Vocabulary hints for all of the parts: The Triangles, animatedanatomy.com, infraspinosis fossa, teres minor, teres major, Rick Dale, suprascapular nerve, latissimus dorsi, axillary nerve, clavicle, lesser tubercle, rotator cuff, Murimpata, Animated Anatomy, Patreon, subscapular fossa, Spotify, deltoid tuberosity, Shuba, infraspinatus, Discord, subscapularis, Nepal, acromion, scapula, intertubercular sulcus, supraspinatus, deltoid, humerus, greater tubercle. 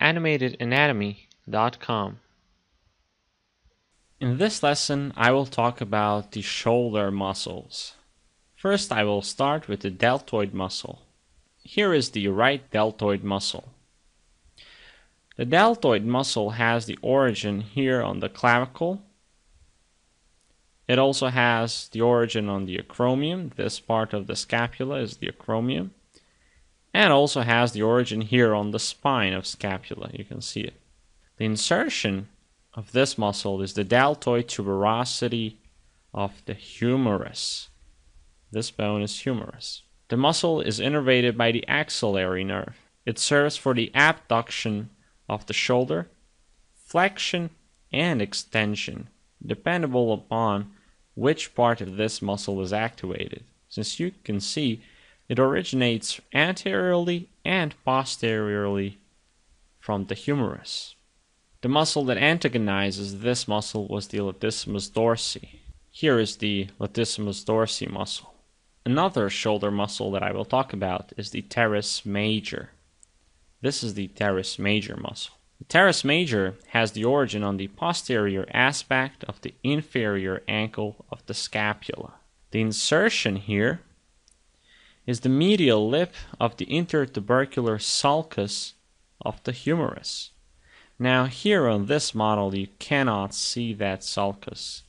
animatedanatomy.com. In this lesson, I will talk about the shoulder muscles. First, I will start with the deltoid muscle. Here is the right deltoid muscle. The deltoid muscle has the origin here on the clavicle. It also has the origin on the acromion. This part of the scapula is the acromion. And also has the origin here on the spine of scapula. You can see it. The insertion of this muscle is the deltoid tuberosity of the humerus. This bone is humerus. The muscle is innervated by the axillary nerve. It serves for the abduction of the shoulder, flexion, and extension, dependable upon which part of this muscle is activated. Since you can see, it originates anteriorly and posteriorly from the humerus. The muscle that antagonizes this muscle was the latissimus dorsi. Here is the latissimus dorsi muscle. Another shoulder muscle that I will talk about is the teres major. This is the teres major muscle. The teres major has the origin on the posterior aspect of the inferior ankle of the scapula. The insertion here is the medial lip of the intertubercular sulcus of the humerus. Now here on this model you cannot see that sulcus,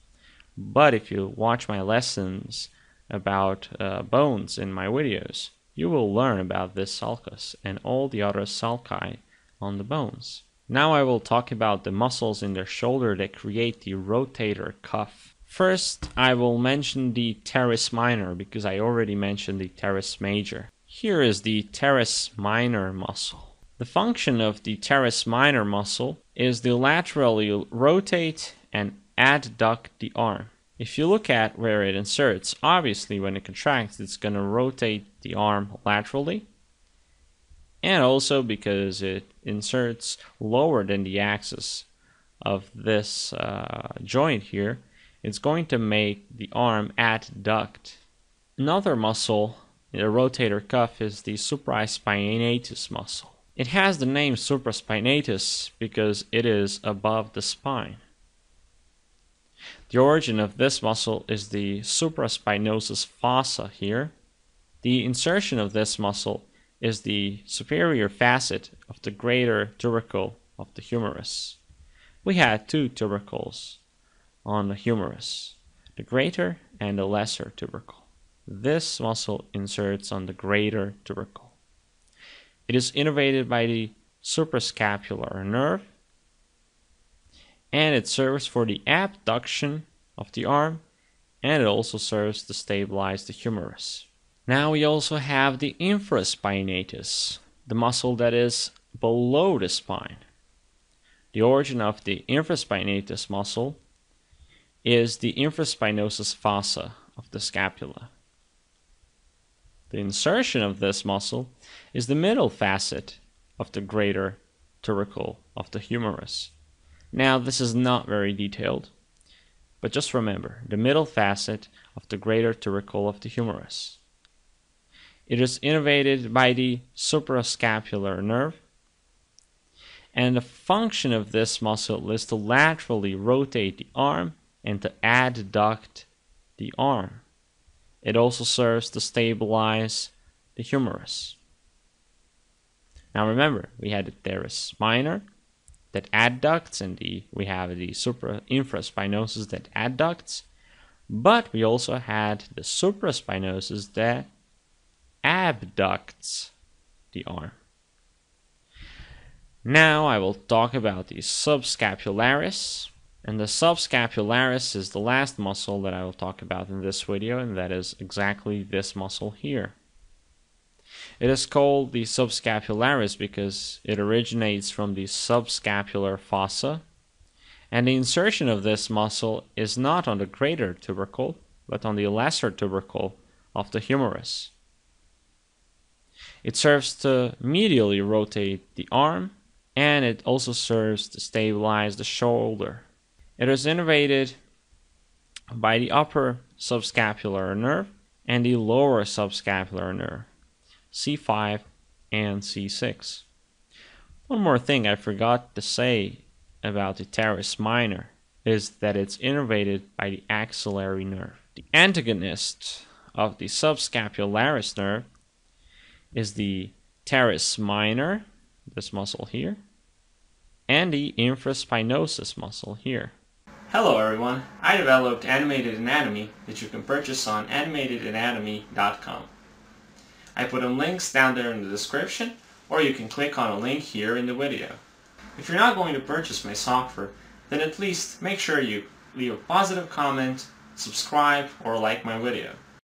but if you watch my lessons about bones in my videos, you will learn about this sulcus and all the other sulci on the bones. Now I will talk about the muscles in the shoulder that create the rotator cuff. First, I will mention the teres minor because I already mentioned the teres major. Here is the teres minor muscle. The function of the teres minor muscle is to laterally rotate and adduct the arm. If you look at where it inserts, obviously when it contracts, it's going to rotate the arm laterally, and also because it inserts lower than the axis of this joint here, it's going to make the arm adduct. Another muscle in the rotator cuff is the supraspinatus muscle. It has the name supraspinatus because it is above the spine. The origin of this muscle is the supraspinosis fossa here. The insertion of this muscle is the superior facet of the greater tubercle of the humerus. We had two tubercles on the humerus, the greater and the lesser tubercle. This muscle inserts on the greater tubercle. It is innervated by the suprascapular nerve, and it serves for the abduction of the arm, and it also serves to stabilize the humerus. Now we also have the infraspinatus, the muscle that is below the spine. The origin of the infraspinatus muscle is the infraspinosis fossa of the scapula. The insertion of this muscle is the middle facet of the greater tubercle of the humerus. Now this is not very detailed, but just remember the middle facet of the greater tubercle of the humerus. It is innervated by the suprascapular nerve, and the function of this muscle is to laterally rotate the arm and to adduct the arm. It also serves to stabilize the humerus. Now remember, we had the teres minor that adducts, and we have the infraspinosus that adducts, but we also had the supraspinosus that abducts the arm. Now I will talk about the subscapularis, and the subscapularis is the last muscle that I will talk about in this video, and that is exactly this muscle here. It is called the subscapularis because it originates from the subscapular fossa, and the insertion of this muscle is not on the greater tubercle but on the lesser tubercle of the humerus. It serves to medially rotate the arm, and it also serves to stabilize the shoulder. It is innervated by the upper subscapular nerve and the lower subscapular nerve, C5 and C6. One more thing I forgot to say about the teres minor is that it's innervated by the axillary nerve. The antagonist of the subscapularis nerve is the teres minor, this muscle here, and the infraspinosis muscle here. Hello everyone, I developed Animated Anatomy that you can purchase on animatedanatomy.com. I put in links down there in the description, or you can click on a link here in the video. If you're not going to purchase my software, then at least make sure you leave a positive comment, subscribe, or like my video.